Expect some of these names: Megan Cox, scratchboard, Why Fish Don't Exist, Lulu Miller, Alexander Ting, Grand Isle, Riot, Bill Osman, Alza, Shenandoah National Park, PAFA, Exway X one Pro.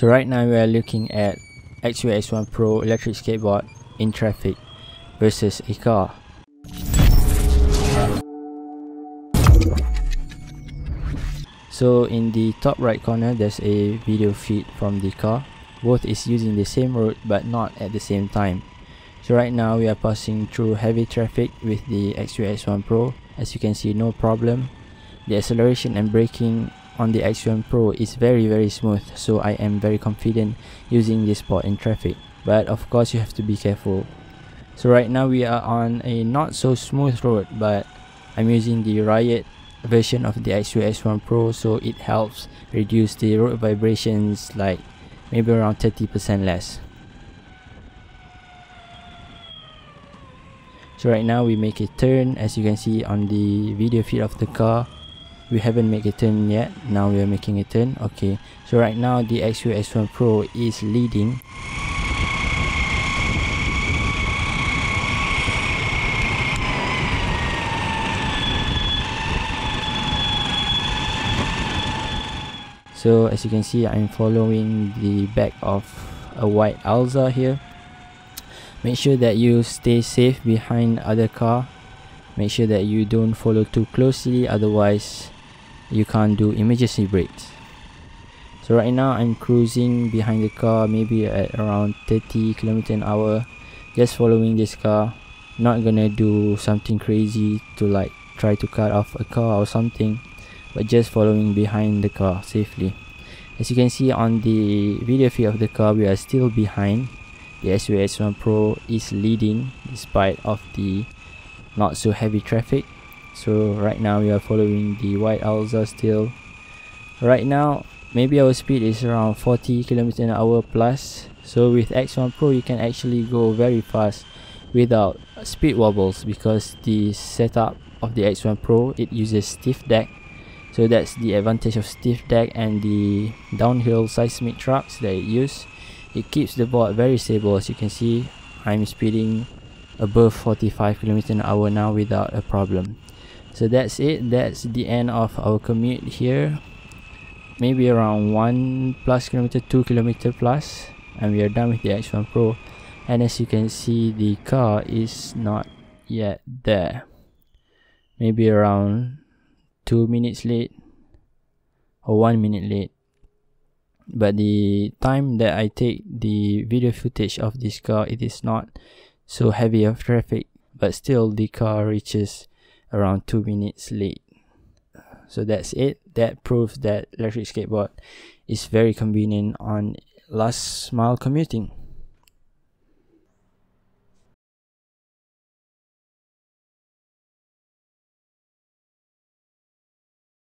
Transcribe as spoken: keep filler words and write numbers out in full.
So right now we are looking at Exway X one Pro electric skateboard in traffic versus a car. So in the top right corner there's a video feed from the car. Both is using the same road but not at the same time. So right now we are passing through heavy traffic with the Exway X one Pro. As you can see, no problem. The acceleration and braking on the X one Pro is very very smooth, so I am very confident using this board in traffic, but of course you have to be careful. So right now we are on a not so smooth road, but I'm using the Riot version of the Exway X one Pro, so it helps reduce the road vibrations like maybe around thirty percent less. So right now we make a turn. As you can see on the video feed of the car, we haven't made a turn yet. Now we are making a turn. Okay, so right now the Exway X one Pro is leading. So as you can see, I'm following the back of a white Alza here. Make sure that you stay safe behind other car. Make sure that you don't follow too closely, otherwise you can't do emergency brakes. So right now I'm cruising behind the car, maybe at around thirty kilometers an hour, just following this car. Not gonna do something crazy to like try to cut off a car or something, but just following behind the car safely. As you can see on the video feed of the car, we are still behind. The Exway X one Pro is leading despite of the not so heavy traffic. So right now we are following the white Alza still. Right now maybe our speed is around forty kilometers an hour plus, so with X one Pro you can actually go very fast without speed wobbles, because the setup of the X one Pro, it uses stiff deck, so that's the advantage of stiff deck and the downhill seismic trucks that it uses. It keeps the board very stable. As you can see, I'm speeding above forty-five kilometers an hour now without a problem. So that's it, that's the end of our commute here, maybe around one plus kilometer, two kilometer plus, and we are done with the X one Pro. And as you can see, the car is not yet there, maybe around two minutes late or one minute late. But the time that I take the video footage of this car, it is not so heavy of traffic, but still the car reaches around two minutes late. So that's it. That proves that electric skateboard is very convenient on last mile commuting.